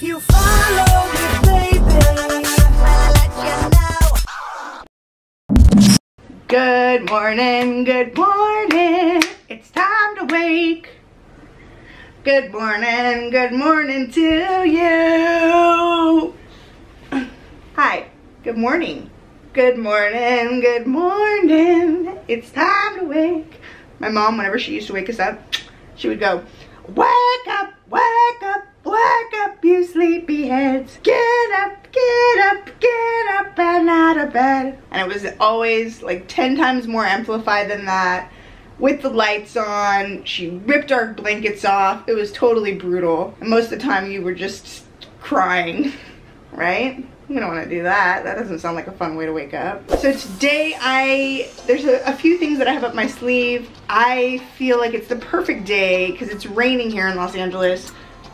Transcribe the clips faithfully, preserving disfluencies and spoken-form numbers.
if you follow me, baby. I'll let you know. Good morning, good morning. It's time to wake. Good morning, good morning to you. Hi, good morning. Good morning, good morning. It's time to wake. My mom, whenever she used to wake us up, she would go, wake up, wake up, wake up, you sleepyheads. Get up, get up, get up and out of bed. And it was always like ten times more amplified than that. With the lights on, she ripped our blankets off. It was totally brutal. And most of the time you were just crying, right? You don't want to do that. That doesn't sound like a fun way to wake up. So today I, there's a, a few things that I have up my sleeve. I feel like it's the perfect day because it's raining here in Los Angeles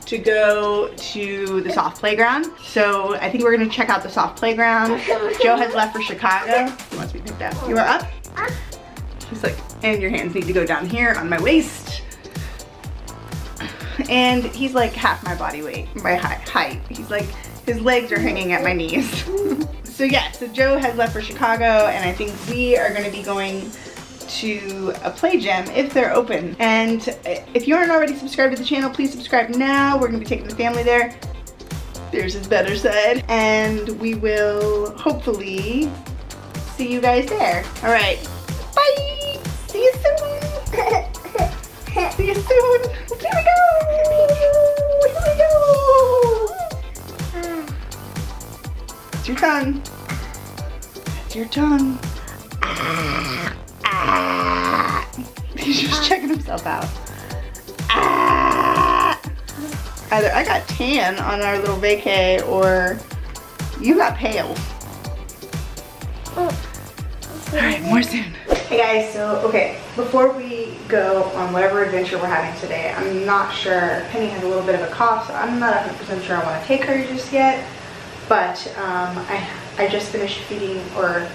to go to the soft playground. So I think we're gonna check out the soft playground. Joe has left for Chicago. He wants to be picked up. You are up? Up. He's like, and your hands need to go down here on my waist. And he's like half my body weight, my height. He's like, his legs are hanging at my knees. So yeah, so Joe has left for Chicago and I think we are gonna be going to a play gym if they're open. And if you aren't already subscribed to the channel, please subscribe now. We're gonna be taking the family there. There's his better side. And we will hopefully see you guys there. All right, bye. See you soon. See you soon. Here we go. Here we go. That's your tongue. That's your tongue. Ah, ah. He's just checking himself out. Ah. Either I got tan on our little vacay or you got pale. Oh. All right, more soon. Hey guys, so okay, before we go on whatever adventure we're having today, I'm not sure, Penny has a little bit of a cough, so I'm not one hundred percent sure I want to take her just yet, but um, I, I just finished feeding, or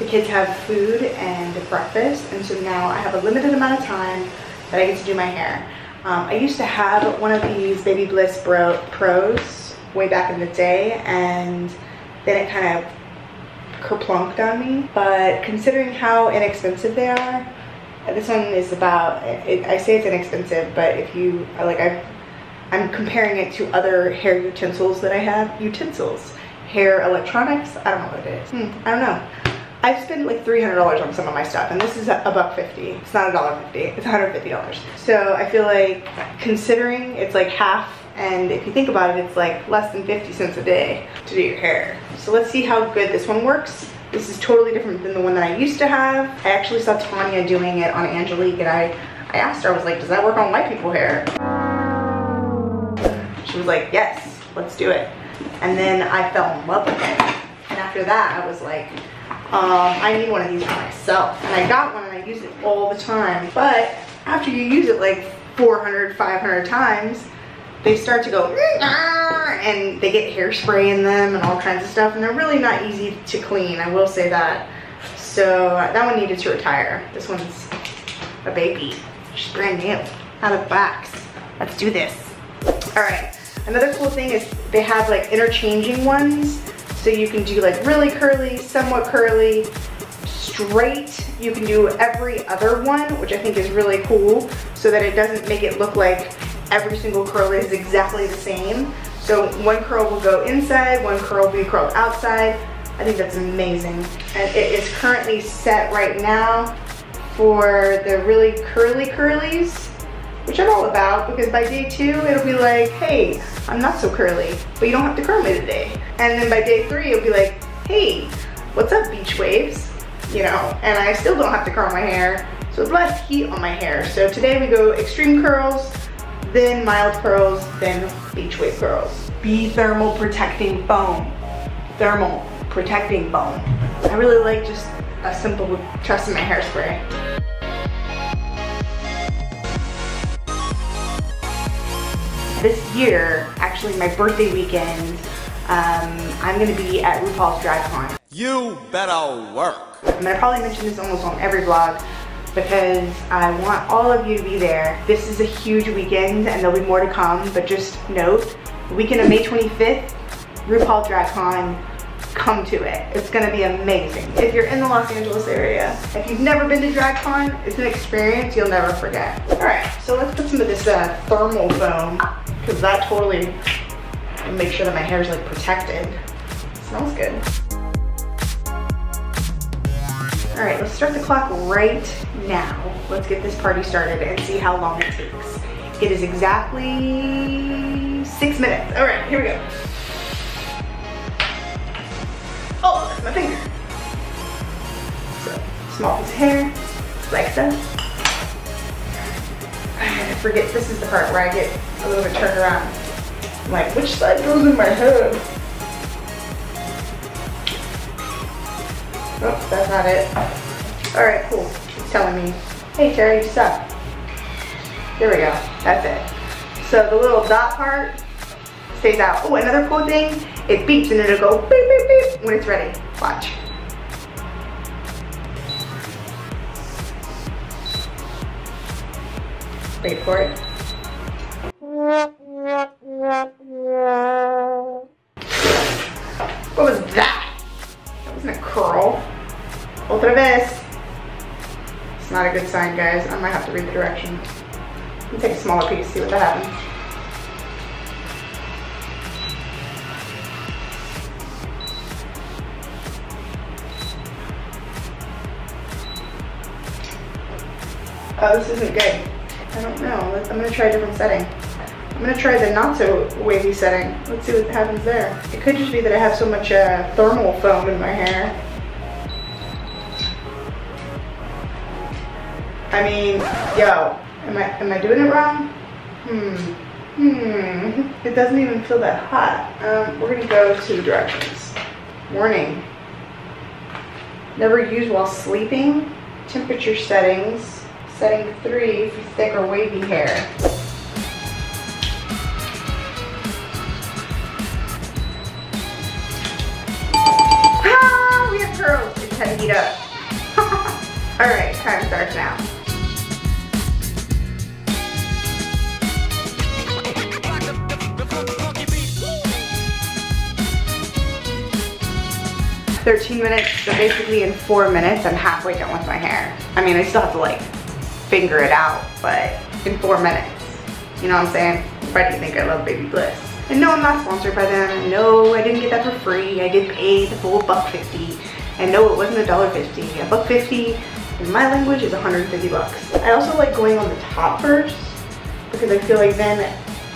the kids have food and breakfast, and so now I have a limited amount of time that I get to do my hair. Um, I used to have one of these Babyliss Pro Pros way back in the day, and then it kind of kerplunked on me, but considering how inexpensive they are, this one is about, it, I say it's inexpensive, but if you, like I've, I'm comparing it to other hair utensils that I have, utensils, hair electronics, I don't know what it is, hmm, I don't know. I've spent like three hundred dollars on some of my stuff, and this is a buck fifty, it's not a dollar fifty, it's one hundred fifty dollars. So I feel like considering it's like half, and if you think about it, it's like less than fifty cents a day to do your hair. So let's see how good this one works. This is totally different than the one that I used to have. I actually saw Tanya doing it on Angelique, and I, I asked her, I was like, does that work on white people hair? She was like, yes, let's do it. And then I fell in love with it. And after that, I was like, um, I need one of these for myself. And I got one and I use it all the time. But after you use it like four hundred, five hundred times, they start to go and they get hairspray in them and all kinds of stuff, and they're really not easy to clean, I will say that. So that one needed to retire. This one's a baby. She's brand new, out of the box. Let's do this. All right, another cool thing is they have like interchanging ones. So you can do like really curly, somewhat curly, straight. You can do every other one, which I think is really cool, so that it doesn't make it look like every single curl is exactly the same. So one curl will go inside, one curl will be curled outside. I think that's amazing. And it is currently set right now for the really curly curlies, which I'm all about, because by day two, it'll be like, hey, I'm not so curly, but you don't have to curl me today. And then by day three, it'll be like, hey, what's up, beach waves? You know, and I still don't have to curl my hair, so it's less heat on my hair. So today we go extreme curls, then mild curls, then beach wave curls. Be thermal protecting foam. Thermal protecting foam. I really like just a simple trust in my hairspray. This year, actually my birthday weekend, um, I'm gonna be at RuPaul's DragCon. You better work. And I probably mention this almost on every vlog, because I want all of you to be there. This is a huge weekend and there'll be more to come, but just note the weekend of May twenty-fifth, RuPaul's DragCon. Come to it. It's going to be amazing. If you're in the Los Angeles area, if you've never been to DragCon, it's an experience you'll never forget. Alright, so let's put some of this uh, thermal foam, because that totally makes sure that my hair is like protected. It smells good. Alright, let's start the clock right now. Let's get this party started and see how long it takes. It is exactly six minutes. Alright, here we go. Oh, that's my finger. So, small piece of hair, like so. I forget, this is the part where I get a little bit turned around. I'm like, which side goes in my head? Oh, that's not it. All right, cool. It's telling me, hey, Terry, you suck. There we go, that's it. So the little dot part stays out. Oh, another cool thing, it beeps and it'll go beep, beep, beep. When it's ready, watch. Wait for it. What was that? That wasn't a curl. Otra vez. It's not a good sign, guys. I might have to read the directions. Let me take a smaller piece, see what that happens. Oh, this isn't good. I don't know. I'm gonna try a different setting. I'm gonna try the not so wavy setting. Let's see what happens there. It could just be that I have so much uh, thermal foam in my hair. I mean, yo, am I am I doing it wrong? Hmm. Hmm. It doesn't even feel that hot. Um, we're gonna go to the directions. Warning. Never use while sleeping. Temperature settings. Setting three for thick or wavy hair. Ah, we have curls. It's time to heat up. All right, time starts now. thirteen minutes, so basically in four minutes, I'm halfway done with my hair. I mean, I still have to like, figure it out, but in four minutes. You know what I'm saying? Why do you think I love Babyliss? And no, I'm not sponsored by them. No, I didn't get that for free. I did pay the full buck fifty. And no, it wasn't a dollar fifty. A buck fifty in my language is one hundred fifty bucks. I also like going on the top first because I feel like then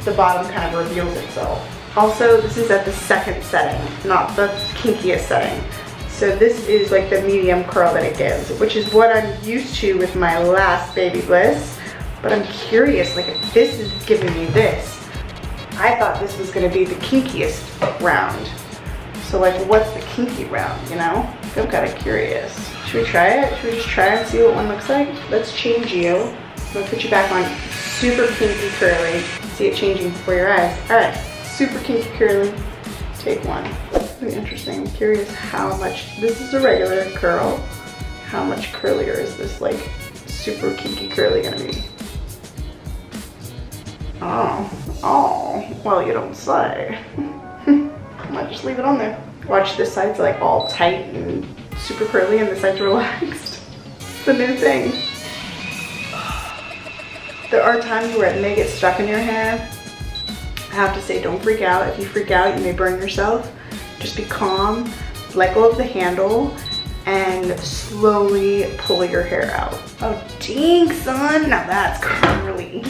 the bottom kind of reveals itself. Also, this is at the second setting, not the kinkiest setting. So this is like the medium curl that it gives, which is what I'm used to with my last Babyliss. But I'm curious, like if this is giving me this, I thought this was gonna be the kinkiest round. So like, what's the kinky round, you know? I'm kinda curious. Should we try it? Should we just try it and see what one looks like? Let's change you. I'm gonna put you back on super kinky curly. See it changing before your eyes. All right, super kinky curly, take one. Interesting. I'm curious how much this is a regular curl. How much curlier is this like super kinky curly gonna be? Oh, oh. Well, you don't say. I might just leave it on there. Watch, this side's like all tight and super curly, and this side's relaxed. It's the new thing. There are times where it may get stuck in your hair. I have to say, don't freak out. If you freak out, you may burn yourself. Just be calm, let go of the handle, and slowly pull your hair out. Oh, dang, son, now that's curly.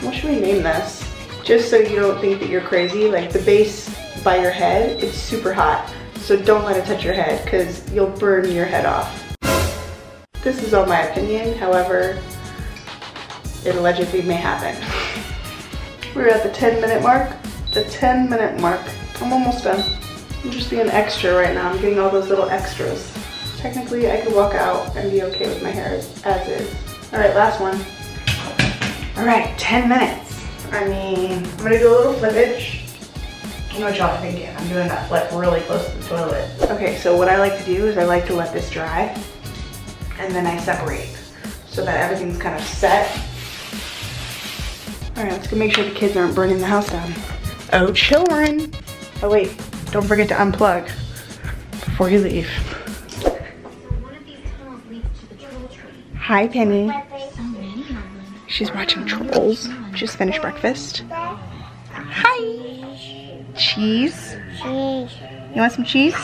What should we name this? Just so you don't think that you're crazy, like the base by your head, it's super hot. So don't let it touch your head because you'll burn your head off. This is all my opinion, however, it allegedly may happen. We're at the ten minute mark, the ten minute mark. I'm almost done. I'm just being extra right now. I'm getting all those little extras. Technically, I could walk out and be okay with my hair as is. All right, last one. All right, ten minutes. I mean, I'm gonna do a little flippage. You know what y'all thinking? I'm doing that flip really close to the toilet. Okay, so what I like to do is I like to let this dry and then I separate so that everything's kind of set. All right, let's go make sure the kids aren't burning the house down. Oh, children. Oh wait, don't forget to unplug before you leave. So one of these tunnels leads to the troll tree. Hi, Penny. She's watching Trolls. Just finished breakfast. Hi. Cheese. Cheese. You want some cheese?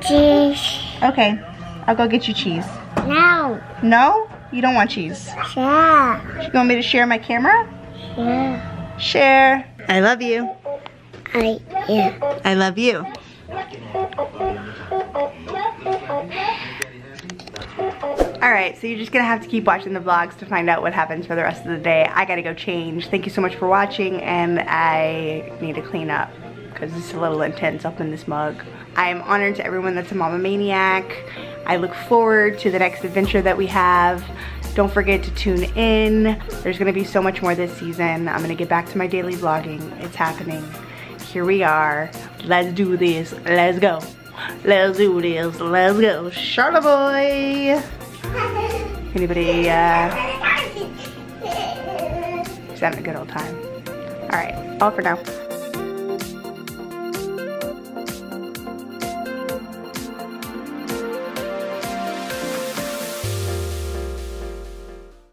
Cheese. Okay, I'll go get you cheese. No. No? You don't want cheese? Sure. You want me to share my camera? Sure. Share. I love you. I yeah. I love you. Alright, so you're just gonna have to keep watching the vlogs to find out what happens for the rest of the day. I gotta go change. Thank you so much for watching, and I need to clean up because it's a little intense up in this mug. I am honored to everyone that's a Mama Maniac. I look forward to the next adventure that we have. Don't forget to tune in. There's gonna be so much more this season. I'm gonna get back to my daily vlogging. It's happening. Here we are. Let's do this. Let's go. Let's do this. Let's go. Charlotte boy. Anybody, uh, just having a good old time. All right, all for now.